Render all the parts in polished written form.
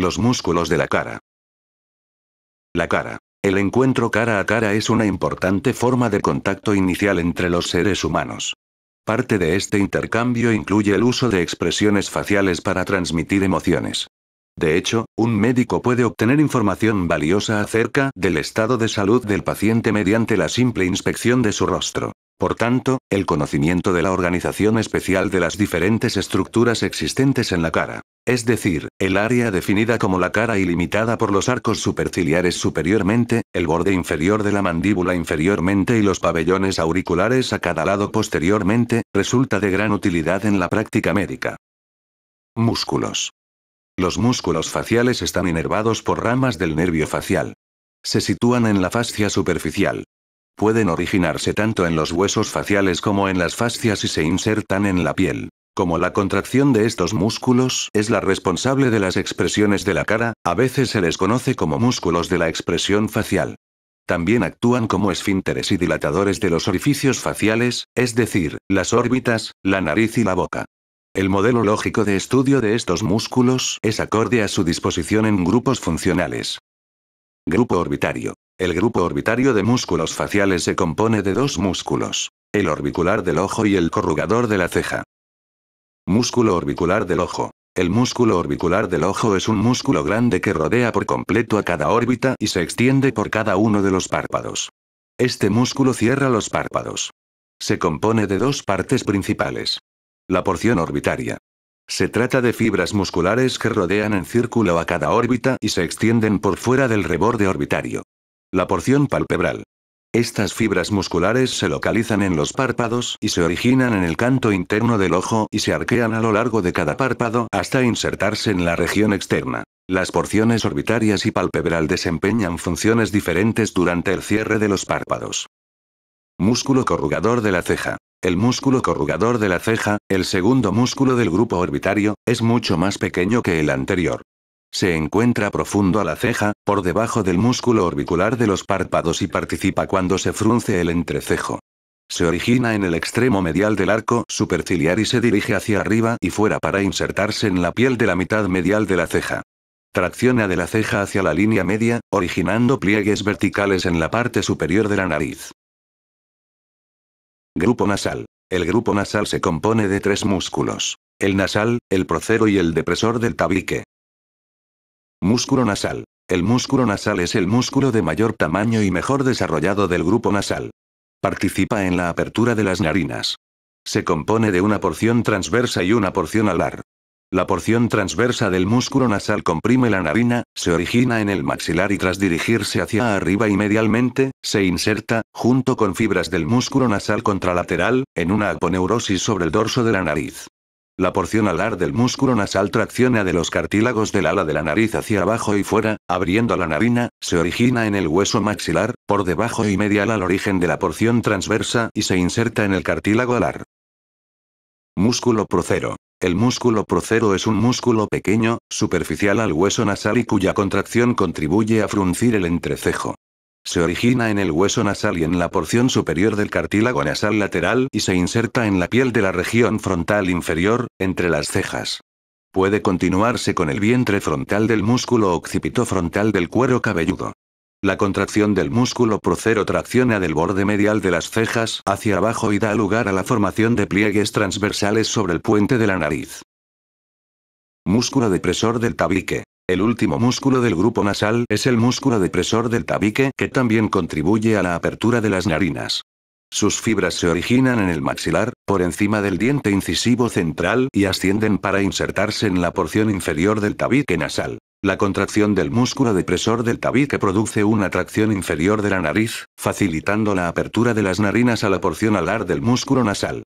Los músculos de la cara. La cara. El encuentro cara a cara es una importante forma de contacto inicial entre los seres humanos. Parte de este intercambio incluye el uso de expresiones faciales para transmitir emociones. De hecho, un médico puede obtener información valiosa acerca del estado de salud del paciente mediante la simple inspección de su rostro. Por tanto, el conocimiento de la organización especial de las diferentes estructuras existentes en la cara, es decir, el área definida como la cara y limitada por los arcos superciliares superiormente, el borde inferior de la mandíbula inferiormente y los pabellones auriculares a cada lado posteriormente, resulta de gran utilidad en la práctica médica. Músculos. Los músculos faciales están inervados por ramas del nervio facial. Se sitúan en la fascia superficial. Pueden originarse tanto en los huesos faciales como en las fascias y se insertan en la piel. Como la contracción de estos músculos es la responsable de las expresiones de la cara, a veces se les conoce como músculos de la expresión facial. También actúan como esfínteres y dilatadores de los orificios faciales, es decir, las órbitas, la nariz y la boca. El modelo lógico de estudio de estos músculos es acorde a su disposición en grupos funcionales. Grupo orbitario. El grupo orbitario de músculos faciales se compone de dos músculos, el orbicular del ojo y el corrugador de la ceja. Músculo orbicular del ojo. El músculo orbicular del ojo es un músculo grande que rodea por completo a cada órbita y se extiende por cada uno de los párpados. Este músculo cierra los párpados. Se compone de dos partes principales. La porción orbitaria. Se trata de fibras musculares que rodean en círculo a cada órbita y se extienden por fuera del reborde orbitario. La porción palpebral. Estas fibras musculares se localizan en los párpados y se originan en el canto interno del ojo y se arquean a lo largo de cada párpado hasta insertarse en la región externa. Las porciones orbitarias y palpebral desempeñan funciones diferentes durante el cierre de los párpados. Músculo corrugador de la ceja. El músculo corrugador de la ceja, el segundo músculo del grupo orbitario, es mucho más pequeño que el anterior. Se encuentra profundo a la ceja, por debajo del músculo orbicular de los párpados y participa cuando se frunce el entrecejo. Se origina en el extremo medial del arco superciliar y se dirige hacia arriba y fuera para insertarse en la piel de la mitad medial de la ceja. Tracciona de la ceja hacia la línea media, originando pliegues verticales en la parte superior de la nariz. Grupo nasal. El grupo nasal se compone de tres músculos: el nasal, el procero y el depresor del tabique. Músculo nasal. El músculo nasal es el músculo de mayor tamaño y mejor desarrollado del grupo nasal. Participa en la apertura de las narinas. Se compone de una porción transversa y una porción alar. La porción transversa del músculo nasal comprime la narina, se origina en el maxilar y tras dirigirse hacia arriba y medialmente, se inserta, junto con fibras del músculo nasal contralateral, en una aponeurosis sobre el dorso de la nariz. La porción alar del músculo nasal tracciona de los cartílagos del ala de la nariz hacia abajo y fuera, abriendo la narina, se origina en el hueso maxilar, por debajo y medial al origen de la porción transversa y se inserta en el cartílago alar. Músculo procero. El músculo procero es un músculo pequeño, superficial al hueso nasal y cuya contracción contribuye a fruncir el entrecejo. Se origina en el hueso nasal y en la porción superior del cartílago nasal lateral y se inserta en la piel de la región frontal inferior, entre las cejas. Puede continuarse con el vientre frontal del músculo occipitofrontal del cuero cabelludo. La contracción del músculo procero tracciona del borde medial de las cejas hacia abajo y da lugar a la formación de pliegues transversales sobre el puente de la nariz. Músculo depresor del tabique. El último músculo del grupo nasal es el músculo depresor del tabique que también contribuye a la apertura de las narinas. Sus fibras se originan en el maxilar, por encima del diente incisivo central y ascienden para insertarse en la porción inferior del tabique nasal. La contracción del músculo depresor del tabique produce una tracción inferior de la nariz, facilitando la apertura de las narinas a la porción alar del músculo nasal.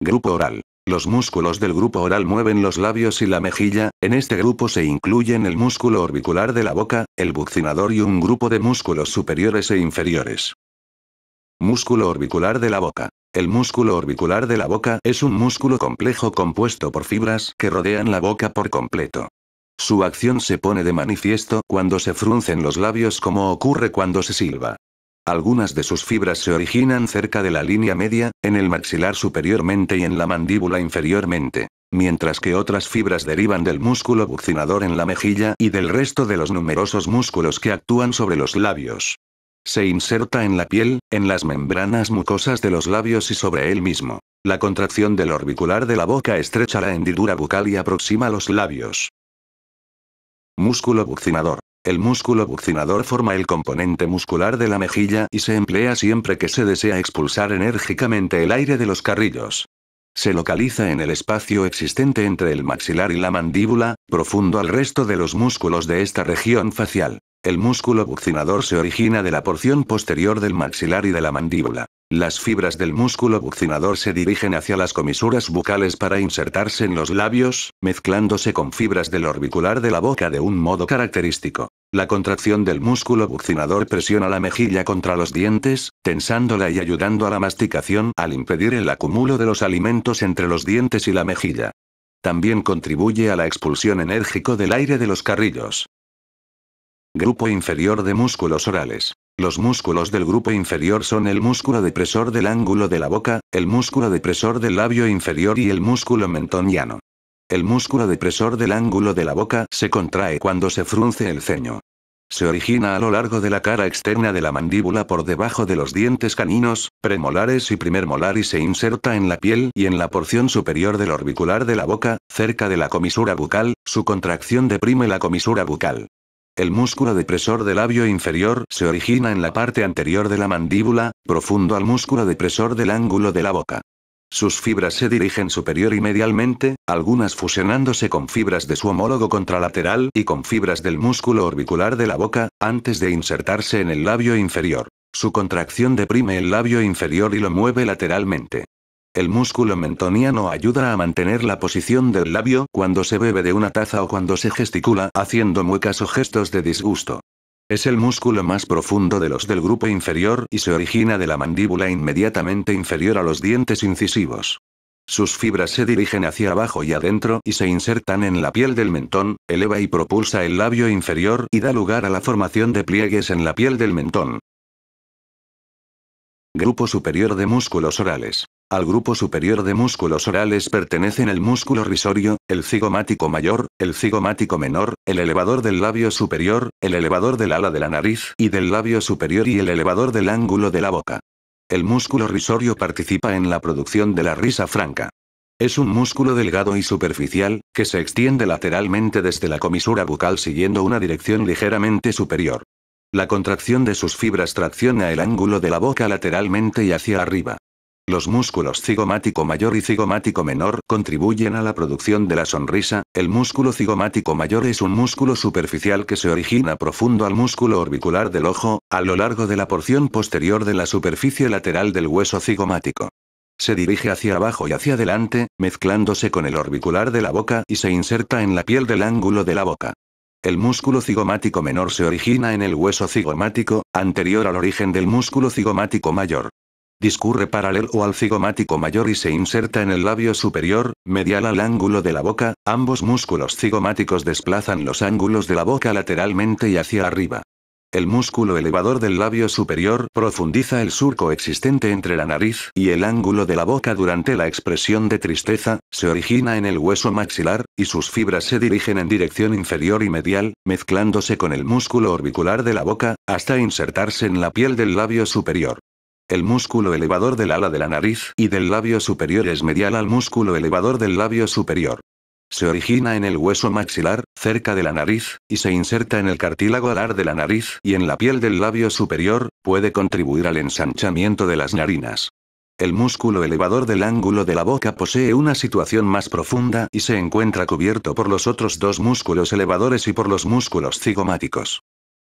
Grupo oral. Los músculos del grupo oral mueven los labios y la mejilla, en este grupo se incluyen el músculo orbicular de la boca, el buccinador y un grupo de músculos superiores e inferiores. Músculo orbicular de la boca. El músculo orbicular de la boca es un músculo complejo compuesto por fibras que rodean la boca por completo. Su acción se pone de manifiesto cuando se fruncen los labios como ocurre cuando se silba. Algunas de sus fibras se originan cerca de la línea media, en el maxilar superiormente y en la mandíbula inferiormente. mientras que otras fibras derivan del músculo buccinador en la mejilla y del resto de los numerosos músculos que actúan sobre los labios. Se inserta en la piel, en las membranas mucosas de los labios y sobre él mismo. La contracción del orbicular de la boca estrecha la hendidura bucal y aproxima los labios. Músculo buccinador. El músculo buccinador forma el componente muscular de la mejilla y se emplea siempre que se desea expulsar enérgicamente el aire de los carrillos. Se localiza en el espacio existente entre el maxilar y la mandíbula, profundo al resto de los músculos de esta región facial. El músculo buccinador se origina de la porción posterior del maxilar y de la mandíbula. Las fibras del músculo buccinador se dirigen hacia las comisuras bucales para insertarse en los labios, mezclándose con fibras del orbicular de la boca de un modo característico. La contracción del músculo buccinador presiona la mejilla contra los dientes, tensándola y ayudando a la masticación al impedir el acumulo de los alimentos entre los dientes y la mejilla. También contribuye a la expulsión enérgica del aire de los carrillos. Grupo inferior de músculos orales. Los músculos del grupo inferior son el músculo depresor del ángulo de la boca, el músculo depresor del labio inferior y el músculo mentoniano. El músculo depresor del ángulo de la boca se contrae cuando se frunce el ceño. Se origina a lo largo de la cara externa de la mandíbula por debajo de los dientes caninos, premolares y primer molar y se inserta en la piel y en la porción superior del orbicular de la boca, cerca de la comisura bucal, su contracción deprime la comisura bucal. El músculo depresor del labio inferior se origina en la parte anterior de la mandíbula, profundo al músculo depresor del ángulo de la boca. Sus fibras se dirigen superior y medialmente, algunas fusionándose con fibras de su homólogo contralateral y con fibras del músculo orbicular de la boca, antes de insertarse en el labio inferior. Su contracción deprime el labio inferior y lo mueve lateralmente. El músculo mentoniano ayuda a mantener la posición del labio cuando se bebe de una taza o cuando se gesticula haciendo muecas o gestos de disgusto. Es el músculo más profundo de los del grupo inferior y se origina de la mandíbula inmediatamente inferior a los dientes incisivos. Sus fibras se dirigen hacia abajo y adentro y se insertan en la piel del mentón, eleva y propulsa el labio inferior y da lugar a la formación de pliegues en la piel del mentón. Grupo superior de músculos orales. Al grupo superior de músculos orales pertenecen el músculo risorio, el cigomático mayor, el cigomático menor, el elevador del labio superior, el elevador del ala de la nariz y del labio superior y el elevador del ángulo de la boca. El músculo risorio participa en la producción de la risa franca. Es un músculo delgado y superficial, que se extiende lateralmente desde la comisura bucal siguiendo una dirección ligeramente superior. La contracción de sus fibras tracciona el ángulo de la boca lateralmente y hacia arriba. Los músculos cigomático mayor y cigomático menor contribuyen a la producción de la sonrisa. El músculo cigomático mayor es un músculo superficial que se origina profundo al músculo orbicular del ojo, a lo largo de la porción posterior de la superficie lateral del hueso cigomático. Se dirige hacia abajo y hacia adelante, mezclándose con el orbicular de la boca y se inserta en la piel del ángulo de la boca. El músculo cigomático menor se origina en el hueso cigomático, anterior al origen del músculo cigomático mayor. Discurre paralelo al cigomático mayor y se inserta en el labio superior, medial al ángulo de la boca. Ambos músculos cigomáticos desplazan los ángulos de la boca lateralmente y hacia arriba. El músculo elevador del labio superior profundiza el surco existente entre la nariz y el ángulo de la boca durante la expresión de tristeza, se origina en el hueso maxilar, y sus fibras se dirigen en dirección inferior y medial, mezclándose con el músculo orbicular de la boca, hasta insertarse en la piel del labio superior. El músculo elevador del ala de la nariz y del labio superior es medial al músculo elevador del labio superior. Se origina en el hueso maxilar, cerca de la nariz, y se inserta en el cartílago alar de la nariz y en la piel del labio superior, puede contribuir al ensanchamiento de las narinas. El músculo elevador del ángulo de la boca posee una situación más profunda y se encuentra cubierto por los otros dos músculos elevadores y por los músculos cigomáticos.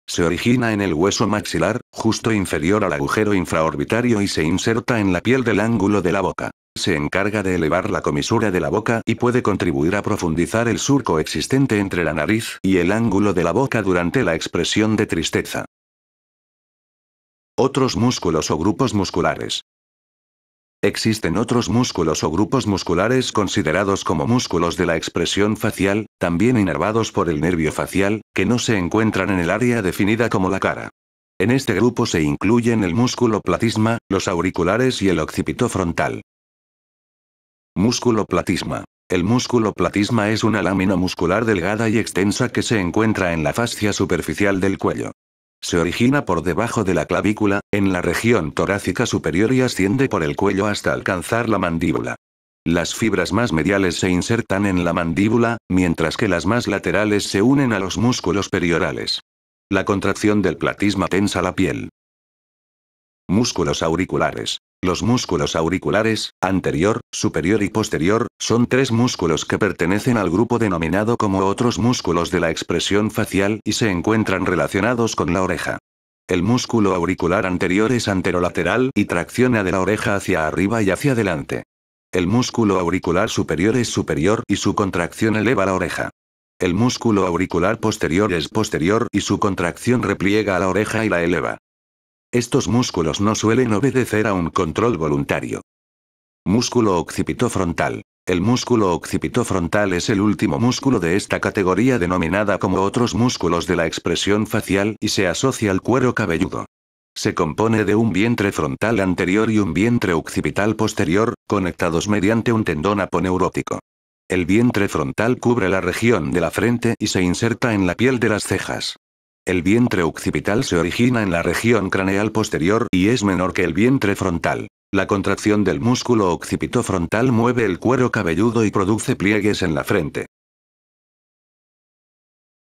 Se origina en el hueso maxilar, justo inferior al agujero infraorbitario y se inserta en la piel del ángulo de la boca. Se encarga de elevar la comisura de la boca y puede contribuir a profundizar el surco existente entre la nariz y el ángulo de la boca durante la expresión de tristeza. Otros músculos o grupos musculares. Existen otros músculos o grupos musculares considerados como músculos de la expresión facial, también inervados por el nervio facial, que no se encuentran en el área definida como la cara. En este grupo se incluyen el músculo platysma, los auriculares y el occipito frontal. Músculo platysma. El músculo platysma es una lámina muscular delgada y extensa que se encuentra en la fascia superficial del cuello. Se origina por debajo de la clavícula, en la región torácica superior y asciende por el cuello hasta alcanzar la mandíbula. Las fibras más mediales se insertan en la mandíbula, mientras que las más laterales se unen a los músculos periorales. La contracción del platysma tensa la piel. Músculos auriculares. Los músculos auriculares, anterior, superior y posterior, son tres músculos que pertenecen al grupo denominado como otros músculos de la expresión facial y se encuentran relacionados con la oreja. El músculo auricular anterior es anterolateral y tracciona de la oreja hacia arriba y hacia adelante. El músculo auricular superior es superior y su contracción eleva la oreja. El músculo auricular posterior es posterior y su contracción repliega a la oreja y la eleva. Estos músculos no suelen obedecer a un control voluntario. Músculo occipitofrontal. El músculo occipitofrontal es el último músculo de esta categoría denominada como otros músculos de la expresión facial y se asocia al cuero cabelludo. Se compone de un vientre frontal anterior y un vientre occipital posterior, conectados mediante un tendón aponeurótico. El vientre frontal cubre la región de la frente y se inserta en la piel de las cejas. El vientre occipital se origina en la región craneal posterior y es menor que el vientre frontal. La contracción del músculo occipitofrontal mueve el cuero cabelludo y produce pliegues en la frente.